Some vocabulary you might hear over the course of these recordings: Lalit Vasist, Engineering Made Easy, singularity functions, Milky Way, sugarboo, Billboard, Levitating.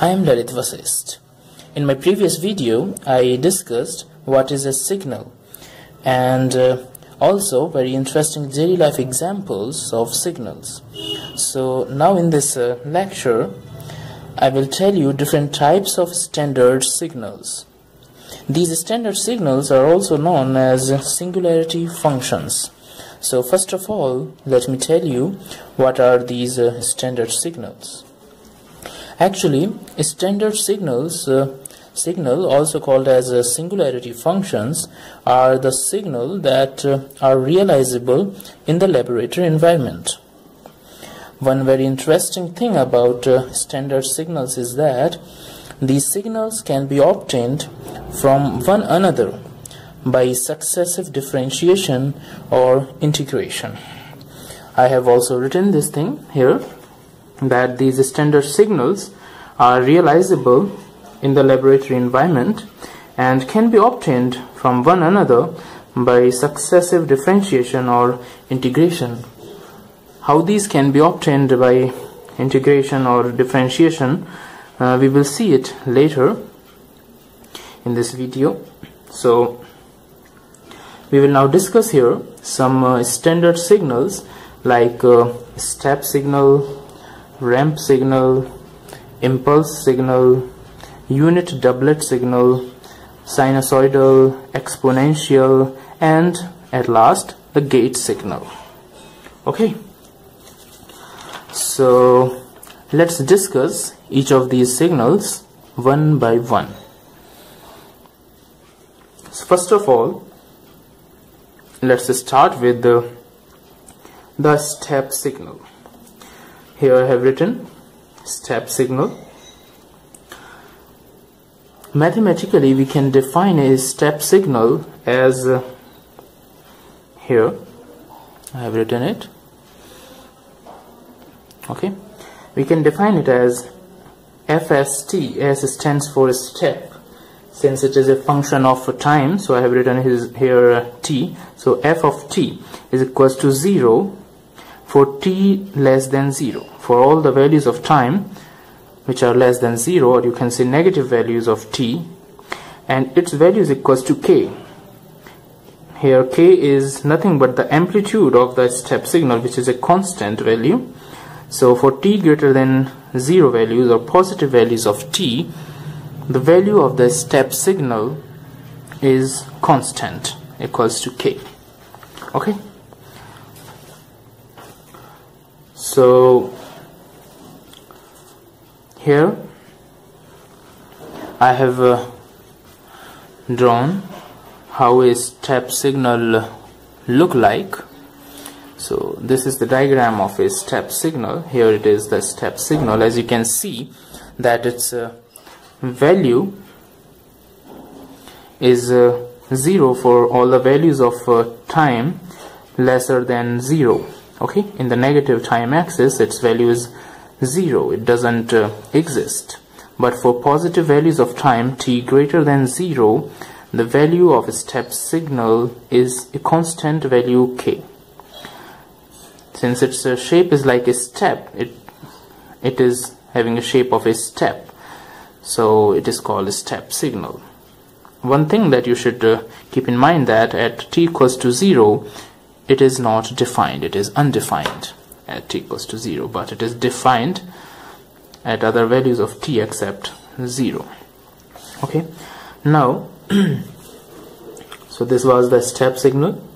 I am Lalit Vasist. In my previous video, I discussed what is a signal and also very interesting daily life examples of signals. So now in this lecture, I will tell you different types of standard signals. These standard signals are also known as singularity functions. So first of all, let me tell you what are these standard signals. Actually, standard signals, also called as singularity functions, are the signal that are realizable in the laboratory environment. One very interesting thing about standard signals is that these signals can be obtained from one another by successive differentiation or integration. I have also written this thing here, that these standard signals are realizable in the laboratory environment and can be obtained from one another by successive differentiation or integration. How these can be obtained by integration or differentiation, we will see it later in this video. So we will now discuss here some standard signals like step signal, ramp signal, impulse signal, unit doublet signal, sinusoidal, exponential, and at last the gate signal. Okay, so let's discuss each of these signals one by one. So first of all, let's start with the step signal. Here I have written step signal. Mathematically, we can define a step signal as here I have written it. Okay, we can define it as FST. S stands for step, since it is a function of time. So I have written here t. So f of t is equals to 0 for t less than 0, for all the values of time which are less than 0, or you can say negative values of t, and its value is equals to k. Here k is nothing but the amplitude of the step signal, which is a constant value. So for t greater than 0 values or positive values of t, the value of the step signal is constant, equals to k. Okay. So here I have drawn how a step signal look like. So this is the diagram of a step signal. Here it is, the step signal. As you can see that its value is 0 for all the values of time lesser than 0. Okay, in the negative time axis, its value is 0. It doesn't exist. But for positive values of time, t greater than 0, the value of a step signal is a constant value k. Since its shape is like a step, it is having a shape of a step. So it is called a step signal. One thing that you should keep in mind, that at t equals to 0, it is not defined, it is undefined at t equals to 0, but it is defined at other values of t except 0. Okay, now so this was the step signal.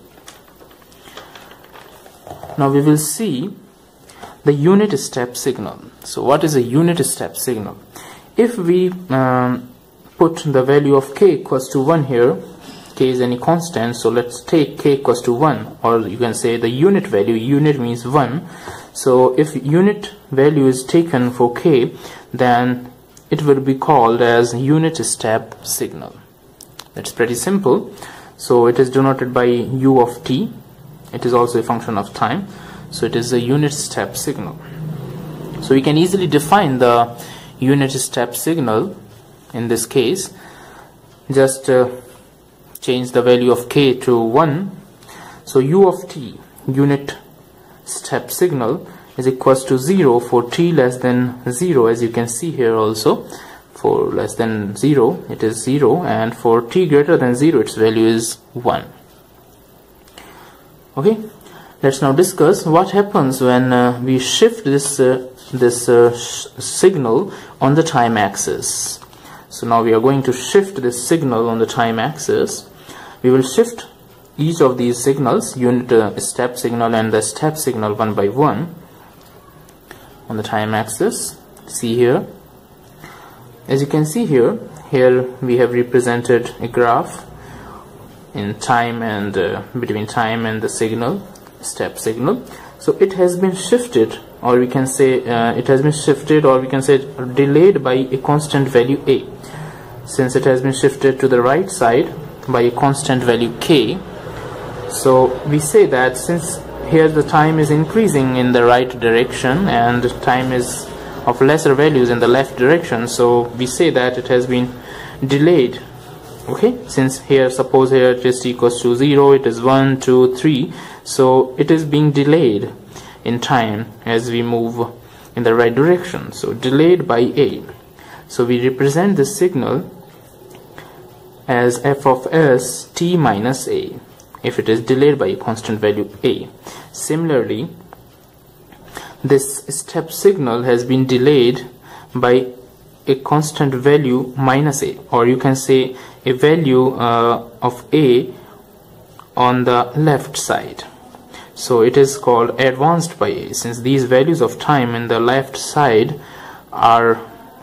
Now we will see the unit step signal. So what is a unit step signal? If we put the value of k equals to 1 here, k is any constant, so let's take k equals to 1, or you can say the unit value. Unit means 1. So if unit value is taken for k, then it will be called as unit step signal. That's pretty simple. So it is denoted by u of t. It is also a function of time, so it is a unit step signal. So we can easily define the unit step signal in this case. Just change the value of k to 1. So u of t, unit step signal, is equals to 0 for t less than 0, as you can see here also. For less than 0 it is 0, and for t greater than 0 its value is 1. Okay, let's now discuss what happens when we shift this signal on the time axis. So now we are going to shift this signal on the time axis. We will shift each of these signals, unit step signal and the step signal, one by one on the time axis. See here, as you can see here, we have represented a graph in time and between time and the signal, step signal. So it has been shifted, or we can say it has been shifted, or we can say delayed by a constant value a. Since it has been shifted to the right side by a constant value k, so we say that since here the time is increasing in the right direction and time is of lesser values in the left direction, so we say that it has been delayed. Okay, since here, suppose here it is t equals to 0, it is 1, 2, 3, so it is being delayed in time as we move in the right direction, so delayed by a. So we represent this signal as f of s t minus a, if it is delayed by a constant value a. Similarly, this step signal has been delayed by a constant value minus a, or you can say a value of a on the left side. So it is called advanced by a, since these values of time in the left side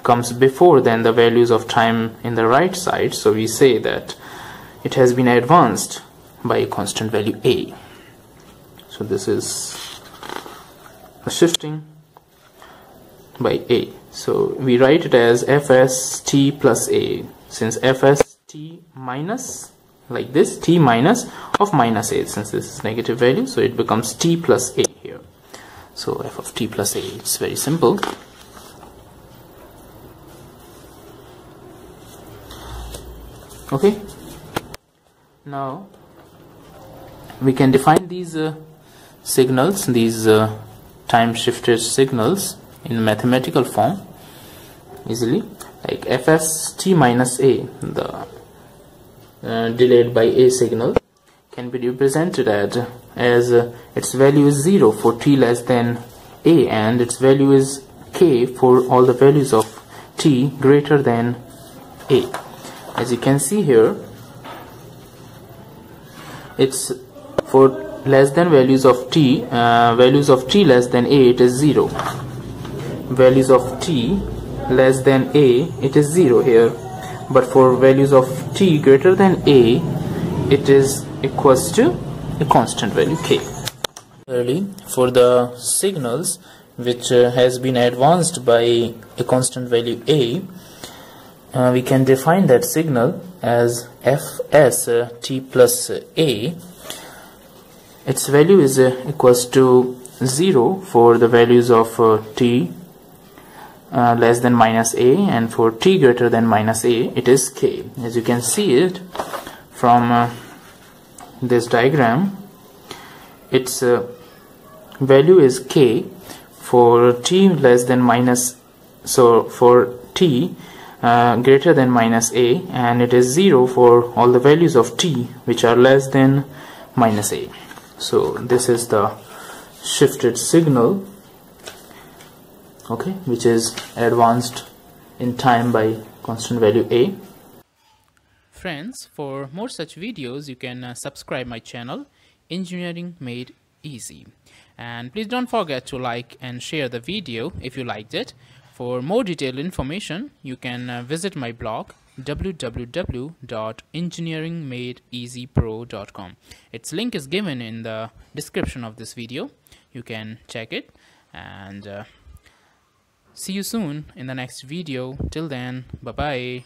comes before than the values of time in the right side. So we say that it has been advanced by a constant value a. So this is shifting by a. So we write it as fs t plus a, since fs t minus, like this, t minus of minus a, since this is negative value, so it becomes t plus a here. So f of t plus a, it's very simple. Okay, now we can define these signals, these time shifted signals, in mathematical form easily, like fs t minus a, the delayed by a signal, can be represented as its value is 0 for t less than a, and its value is k for all the values of t greater than a. As you can see here, it's for less than values of t, less than a, it is 0. Values of t less than a, it is 0 here, but for values of t greater than a, it is equals to a constant value k. Similarly, for the signals which has been advanced by a constant value a, we can define that signal as fs t plus a. Its value is equals to 0 for the values of t less than minus a, and for t greater than minus a it is k. As you can see it from this diagram, its value is k for t less than minus, so for t greater than minus a, and it is 0 for all the values of t which are less than minus a. So this is the shifted signal, okay, which is advanced in time by constant value a. Friends, for more such videos you can subscribe my channel Engineering Made Easy, and please don't forget to like and share the video if you liked it. For more detailed information you can visit my blog www.engineeringmadeeasypro.com. Its link is given in the description of this video. You can check it, and see you soon in the next video. Till then, bye bye.